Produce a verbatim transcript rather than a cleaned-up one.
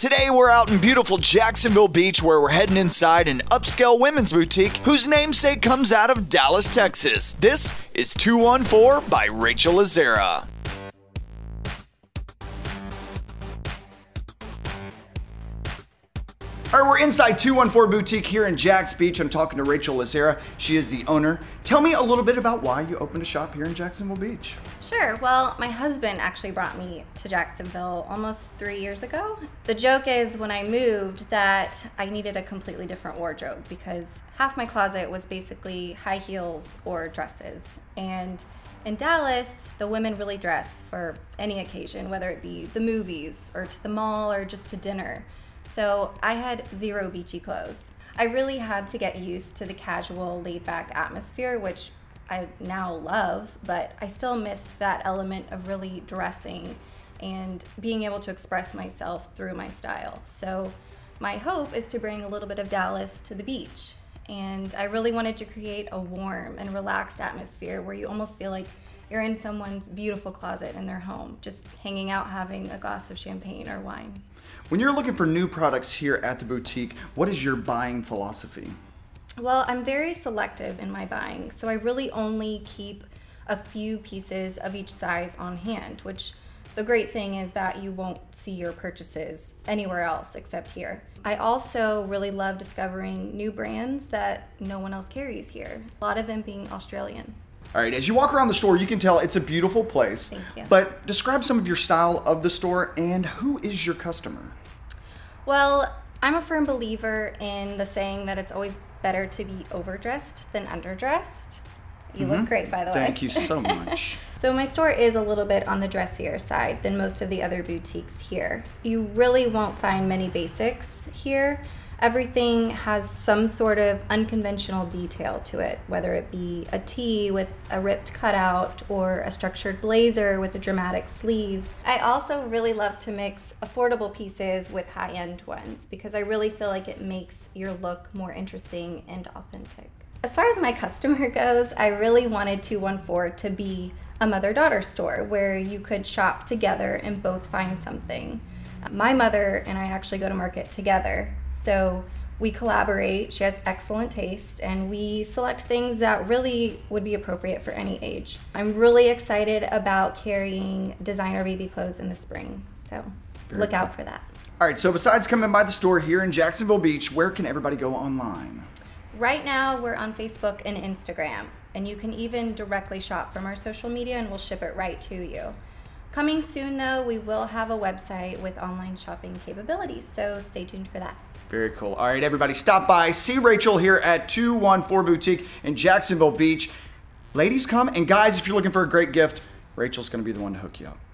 Today we're out in beautiful Jacksonville Beach, where we're heading inside an upscale women's boutique whose namesake comes out of Dallas, Texas. This is Two One Four by Rachel Lazzara. All right, we're inside Two One Four Boutique here in Jax Beach. I'm talking to Rachel Lazzara. She is the owner. Tell me a little bit about why you opened a shop here in Jacksonville Beach. Sure. Well, my husband actually brought me to Jacksonville almost three years ago. The joke is, when I moved, that I needed a completely different wardrobe because half my closet was basically high heels or dresses. And in Dallas, the women really dress for any occasion, whether it be the movies or to the mall or just to dinner. So I had zero beachy clothes. I really had to get used to the casual, laid-back atmosphere, which I now love, but I still missed that element of really dressing and being able to express myself through my style. So my hope is to bring a little bit of Dallas to the beach. And I really wanted to create a warm and relaxed atmosphere where you almost feel like you're in someone's beautiful closet in their home, just hanging out, having a glass of champagne or wine. When you're looking for new products here at the boutique, what is your buying philosophy? Well, I'm very selective in my buying, so I really only keep a few pieces of each size on hand, which the great thing is that you won't see your purchases anywhere else except here. I also really love discovering new brands that no one else carries here, a lot of them being Australian. All right, as you walk around the store, you can tell it's a beautiful place. Thank you. But describe some of your style of the store and who is your customer? Well, I'm a firm believer in the saying that it's always better to be overdressed than underdressed. You mm-hmm. look great, by the way. Thank you so much. So my store is a little bit on the dressier side than most of the other boutiques here. You really won't find many basics here. Everything has some sort of unconventional detail to it, whether it be a tee with a ripped cutout or a structured blazer with a dramatic sleeve. I also really love to mix affordable pieces with high-end ones because I really feel like it makes your look more interesting and authentic. As far as my customer goes, I really wanted Two One Four to be a mother-daughter store where you could shop together and both find something. My mother and I actually go to market together, so we collaborate. She has excellent taste, and we select things that really would be appropriate for any age. I'm really excited about carrying designer baby clothes in the spring, so Very look cool. out for that. All right, so besides coming by the store here in Jacksonville Beach, where can everybody go online? Right now, we're on Facebook and Instagram, and you can even directly shop from our social media, and we'll ship it right to you. Coming soon, though, we will have a website with online shopping capabilities, so stay tuned for that. Very cool. All right, everybody, stop by. See Rachel here at Two One Four Boutique in Jacksonville Beach. Ladies, come, and guys, if you're looking for a great gift, Rachel's going to be the one to hook you up.